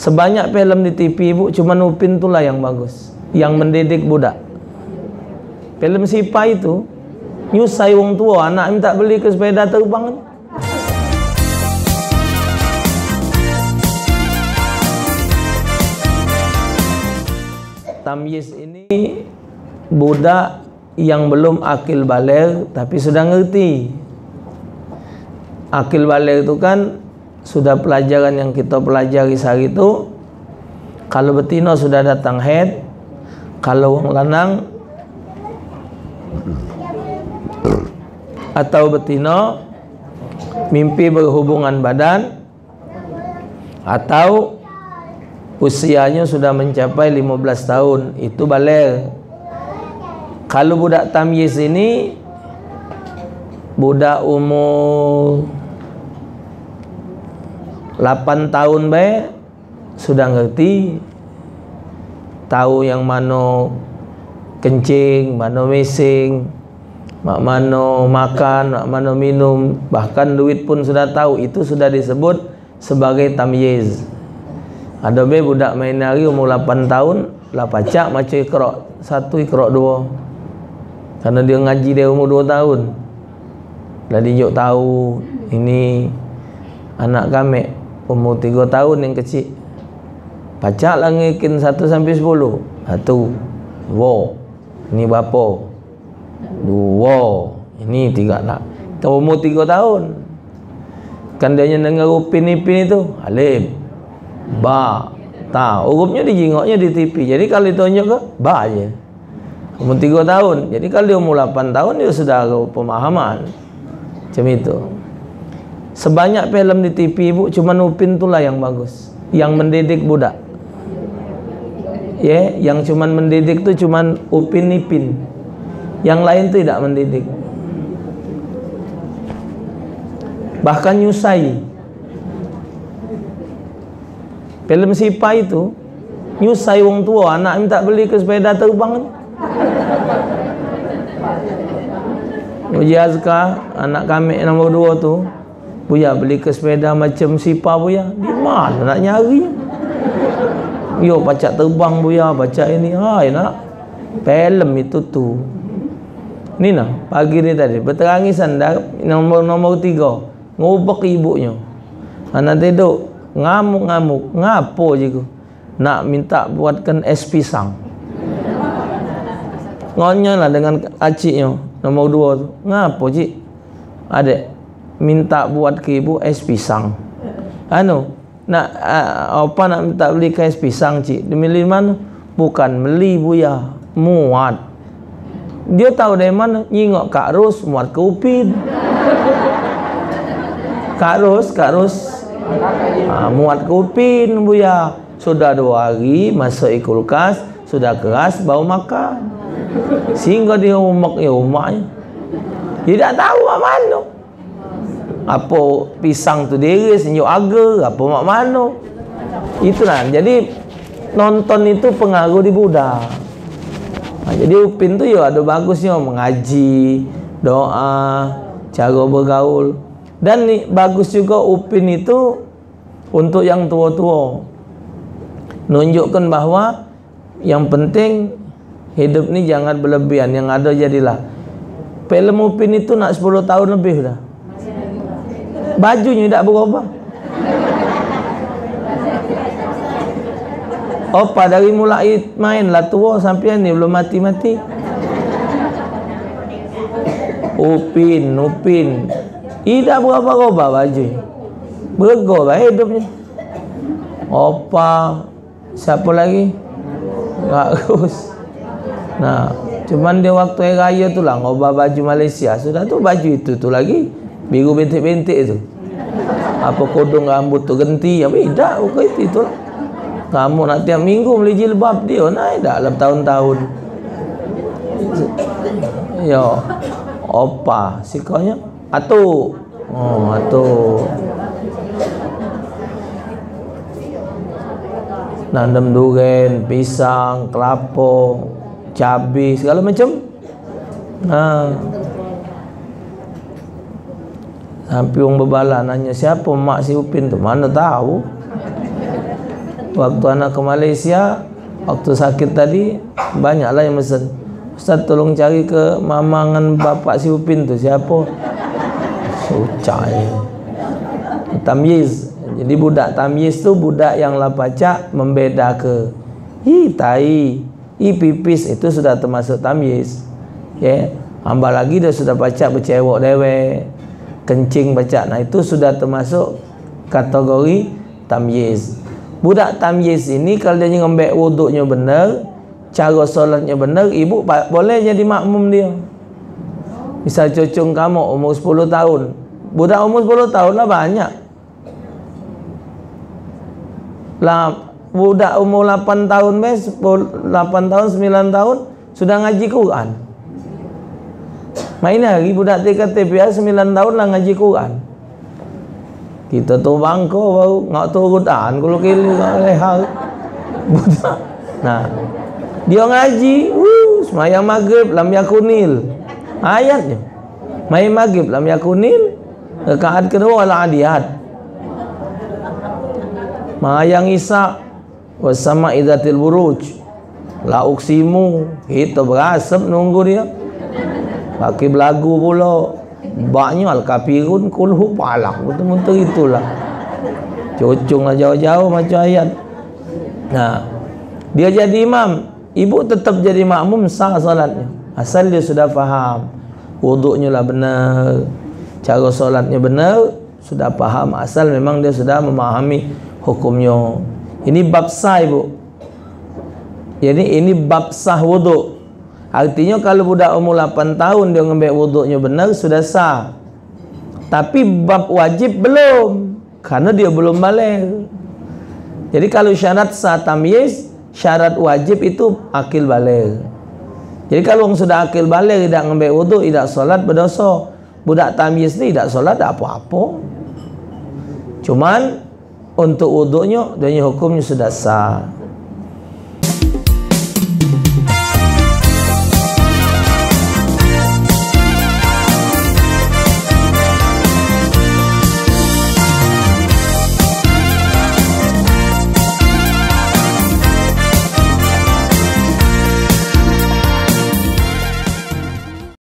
Sebanyak film di TV ibu, cuman Upin itulah yang bagus, yang mendidik budak. Film Sipa itu nyusai wong tua, anak minta beli ke sepeda terbang. Tamyiz ini budak yang belum akil baligh tapi sudah ngerti. Akil baligh itu kan sudah pelajaran yang kita pelajari sehari itu. Kalau betina sudah datang head, kalau wong lanang atau betina mimpi berhubungan badan atau usianya sudah mencapai 15 tahun, itu baligh. Kalau budak tamyiz ini budak umur 8 tahun bae sudah ngerti, tahu yang mano kencing, mano mesing, mak mano makan, mak mano minum, bahkan duit pun sudah tahu. Itu sudah disebut sebagai tamyiz. Ada be budak main nari umur 8 tahun, lah pacak maca Iqra 1, Iqra 2. Karena dia ngaji dia umur 2 tahun. Lah dijuk tahu ini anak kami umur 3 tahun yang kecil. Pacak lah ngikin 1 sampai 10. 1, wo. Ini bapo. 2, ini 3 nak. Umur 3 tahun. Kan dia dengar Upin Ipin itu, alif, ba, ta. Hurufnya dijingoknya di TV. Jadi kalau ditunjuk ke ba aja. Umur 3 tahun. Jadi kalau dia umur 8 tahun dia sudah ada pemahaman. Macam itu. Sebanyak film di TV ibu, cuman Upin itulah yang bagus, yang mendidik budak. Ya, yang cuman mendidik itu cuman Upin Ipin. Yang lain tidak mendidik, bahkan nyusai. Film Sipa itu nyusai wong tua, anak minta beli ke sepeda terbang. Uji Azka, anak kami nomor 2 tu, Buya beli ke sepeda macam Sipa Buya. Di mana nak nyari? Yo baca terbang Buya, baca ini, ah nak film itu tu. Nina, pagi ni tadi berterangi sandar nomor 3 ngubek ibunya. Anak tidur ngamuk-ngamuk, ngapo je ku. Nak minta buatkan es pisang. Ngonyo lah dengan aciknya nomor 2 tu. Ngapo cik? Adik minta buat ke ibu es pisang. Anu, nak Opa nak minta beli ke es pisang cik. Dimilih mana? Bukan beli Buya, muat. Dia tahu dari mana? Nyingok Kak Rus, muat ke Upin. Kak Rus muat ke Upin Buya. Sudah 2 hari masuk kulkas, sudah keras baru makan. Sehingga dia umaknya. Dia tak tahu mak mano. Apa pisang tu diri senyum agar, apa mak mano. Itulah. Jadi nonton itu pengaruh di budak. Jadi Upin tu ya ada bagusnya mengaji, doa, cara bergaul. Dan ni bagus juga Upin itu untuk yang tua-tua. Nunjukkan bahawa yang penting hidup ni jangan berlebihan, yang ada jadilah. Film Upin itu nak 10 tahun lebih dah. Bajunya tak berubah. Opa dari mulai main lah tua sampai ni belum mati-mati. Upin tidak berubah-ubah baju, bergol hidupnya. Opa siapa lagi? Kak Rus. Nah, cuman dia waktu raya tu lah ngubah baju Malaysia. Sudah tu baju itu tu lagi biru bintik-bintik tu. Apa kodong rambut tu ganti? Apa tidak? Bukan itu lah. Kamu nak tiap minggu beli jilbab dia naik dah dalam tahun-tahun. Yo, Opa, sikanya atu. Oh, atu. Nanam durian, pisang, kelapa, cabai, segala macam. Ha. Sampai orang berbalah nanya siapa mak si Upin tu, mana tahu. waktu anak ke Malaysia, waktu sakit tadi, banyaklah yang mesen, "Ustaz tolong cari ke mamangan bapak si Upin tuh siapa?" Sucai. Tamyiz. Jadi budak tamyiz tuh budak yang lapacak, membeda ke "Hi tai, hi pipis", itu sudah termasuk tamyiz. Ya, hamba lagi dia sudah pacak bercewok dewe, kencing pacak. Nah, itu sudah termasuk kategori tamyiz. Budak tamyiz ini kalau dia ngembek wuduknya benar, cara solatnya benar, ibu boleh jadi makmum dia. Misal cucung kamu umur 10 tahun. Budak umur 10 tahun lah banyak. Lah budak umur 8 tahun, 9 tahun sudah ngaji Quran. Main lagi budak TKTPA 9 tahun lah ngaji Quran. Kita tu bangko baru ngak turutan kalau kelu lehal. Budak. Nah, dia ngaji, semayang maghrib lam yakunil. Ayatnya mai maghrib lam yakunil, rakaat kedua al adiyat, mayang isak wasama idatil buruj la uksimu, kita berasap nunggu dia pakai belagu pula baknya al kafirun kulhu palak, betul-betul itulah coconglah jauh-jauh macam ayat. Nah, dia jadi imam, ibu tetap jadi makmum, sah salatnya. Asal dia sudah faham wuduknya lah benar, cara solatnya benar, sudah faham. Asal memang dia sudah memahami hukumnya. Ini bab sah, ibu. Jadi ini bab sah wuduk. Artinya kalau budak umur 8 tahun dia ngambil wuduknya benar, sudah sah. Tapi bab wajib belum, karena dia belum baligh. Jadi kalau syarat sah tamyiz, syarat wajib itu akil baligh. Jadi kalau orang sudah akil baligh tidak ngambil wuduk, tidak solat, berdosa. Budak tamyiz ni tidak solat, tak apa-apa. Cuma untuk wuduknya, dia hukumnya sudah sah.